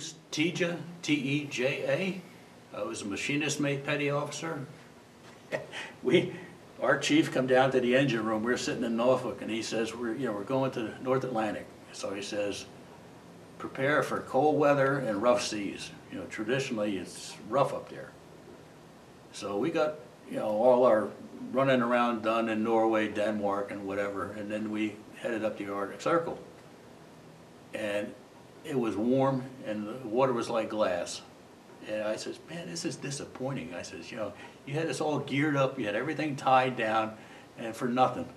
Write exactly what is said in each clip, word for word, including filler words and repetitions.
Bruce Teja, T E J A. I was a machinist mate petty officer. we, our chief come down to the engine room. We were sitting in Norfolk, and he says, we're, you know, we're going to the North Atlantic. So he says, prepare for cold weather and rough seas. You know, traditionally it's rough up there. So we got, you know, all our running around done in Norway, Denmark, and whatever, and then we headed up the Arctic Circle. And it was warm, and the water was like glass. And I says, man, this is disappointing. I says, you know, you had us all geared up, you had everything tied down, and for nothing.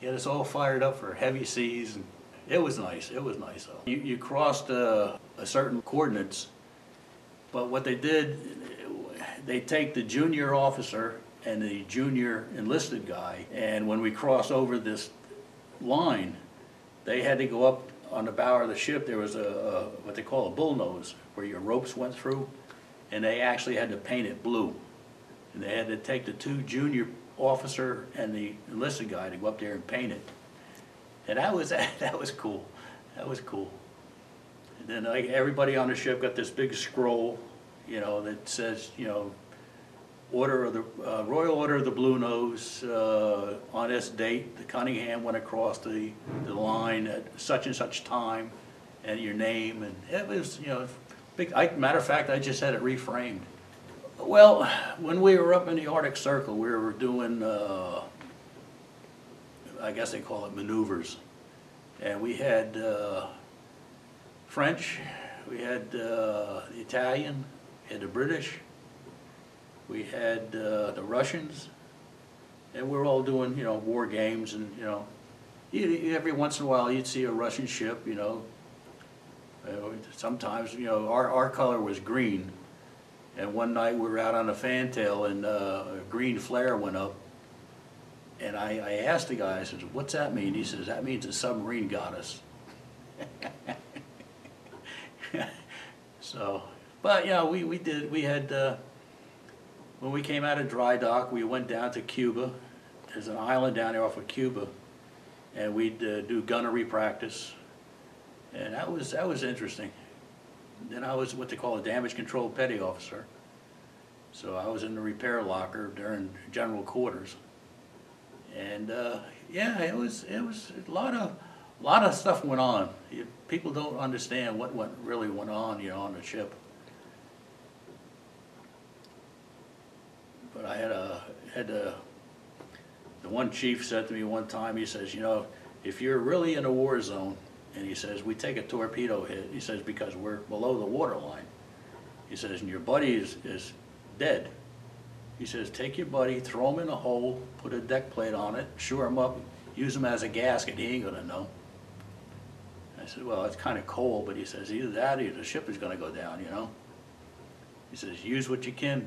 You had us all fired up for heavy seas. And it was nice, it was nice though. You, you crossed uh, a certain coordinates, but what they did, they take the junior officer and the junior enlisted guy, and when we cross over this line, they had to go up on the bow of the ship. There was a, a what they call a bullnose, where your ropes went through, and they actually had to paint it blue. And they had to take the two junior officer and the enlisted guy to go up there and paint it. And that was that was cool. That was cool. And then like, everybody on the ship got this big scroll, you know, that says, you know, Order of the uh, Royal Order of the Blue Nose, uh, on this date, the Conyngham went across the, the line at such and such time, and your name, and it was, you know, big. I, matter of fact, I just had it reframed. Well, when we were up in the Arctic Circle, we were doing, uh, I guess they call it maneuvers, and we had uh, French, we had uh, the Italian, we had the British. We had uh, the Russians, and we were all doing, you know, war games, and, you know, you, every once in a while you'd see a Russian ship, you know. Sometimes, you know, our, our color was green, and one night we were out on a fantail, and uh, a green flare went up, and I, I asked the guy, I said, what's that mean? He says, that means a submarine got us. So, but, yeah, we, we did, we had... Uh, When we came out of dry dock, we went down to Cuba. There's an island down there off of Cuba, and we'd uh, do gunnery practice, and that was that was interesting. Then I was what they call a damage control petty officer, so I was in the repair locker during general quarters, and uh, yeah, it was it was a lot of a lot of stuff went on. You, people don't understand what what really went on, you know, on the ship. But I had a, had a, the one chief said to me one time, he says, you know, if you're really in a war zone, and he says, we take a torpedo hit, he says, because we're below the waterline. He says, and your buddy is, is dead. He says, take your buddy, throw him in a hole, put a deck plate on it, shore him up, use him as a gasket, he ain't gonna know. I said, well, it's kind of cold, but he says, either that or the ship is gonna go down, you know. He says, use what you can.